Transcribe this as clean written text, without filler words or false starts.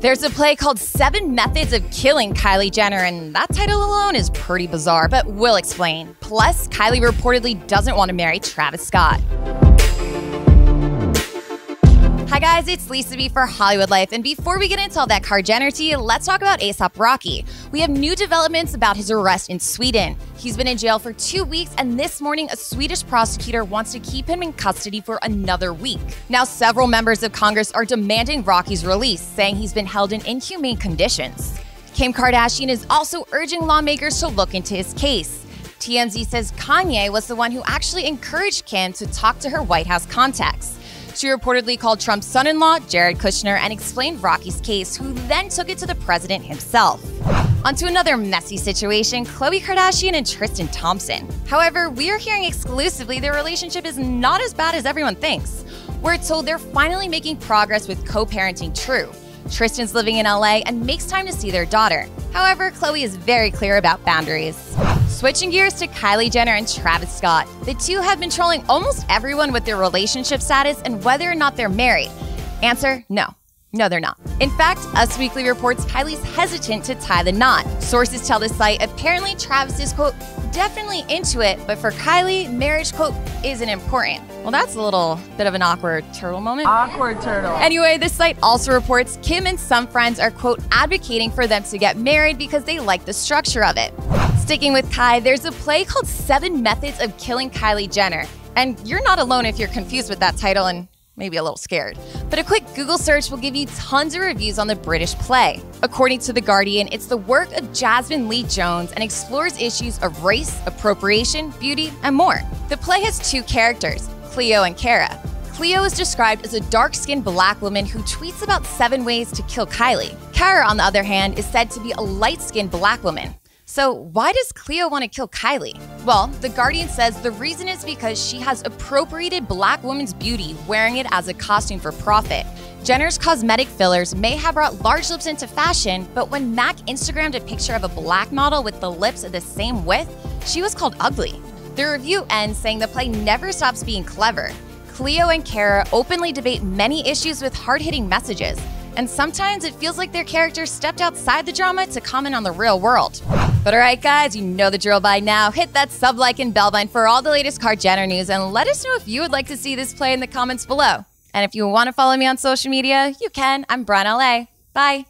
There's a play called 7 Methods of Killing Kylie Jenner, and that title alone is pretty bizarre, but we'll explain. Plus, Kylie reportedly doesn't want to marry Travis Scott. Hi guys, it's Lisa B for Hollywood Life, and before we get into all that Kar Jenner tea, let's talk about A$AP Rocky. We have new developments about his arrest in Sweden. He's been in jail for 2 weeks, and this morning a Swedish prosecutor wants to keep him in custody for another week. Now, several members of Congress are demanding Rocky's release, saying he's been held in inhumane conditions. Kim Kardashian is also urging lawmakers to look into his case. TMZ says Kanye was the one who actually encouraged Kim to talk to her White House contacts. She reportedly called Trump's son-in-law, Jared Kushner, and explained Rocky's case, who then took it to the president himself. Onto another messy situation, Khloe Kardashian and Tristan Thompson. However, we are hearing exclusively their relationship is not as bad as everyone thinks. We're told they're finally making progress with co-parenting True. Tristan's living in LA and makes time to see their daughter. However, Khloe is very clear about boundaries. Switching gears to Kylie Jenner and Travis Scott. The two have been trolling almost everyone with their relationship status and whether or not they're married. Answer, no. No, they're not. In fact, Us Weekly reports Kylie's hesitant to tie the knot. Sources tell the site apparently Travis is, quote, definitely into it, but for Kylie, marriage, quote, isn't important. Well, that's a little bit of an awkward turtle moment. Awkward turtle. Anyway, this site also reports Kim and some friends are, quote, advocating for them to get married because they like the structure of it. Sticking with Kai, there's a play called 7 Methods of Killing Kylie Jenner. And you're not alone if you're confused with that title and maybe a little scared. But a quick Google search will give you tons of reviews on the British play. According to The Guardian, it's the work of Jasmine Lee Jones and explores issues of race, appropriation, beauty, and more. The play has two characters, Cleo and Cara. Cleo is described as a dark-skinned black woman who tweets about 7 ways to kill Kylie. Cara, on the other hand, is said to be a light-skinned black woman. So why does Cleo want to kill Kylie? Well, The Guardian says the reason is because she has appropriated black women's beauty, wearing it as a costume for profit. Jenner's cosmetic fillers may have brought large lips into fashion, but when MAC Instagrammed a picture of a black model with the lips of the same width, she was called ugly. The review ends saying the play never stops being clever. Cleo and Cara openly debate many issues with hard-hitting messages, and sometimes it feels like their characters stepped outside the drama to comment on the real world. But alright guys, you know the drill by now. Hit that sub, like, and bell button for all the latest Kar Jenner news, and let us know if you would like to see this play in the comments below. And if you want to follow me on social media, you can. I'm BraunLA. Bye!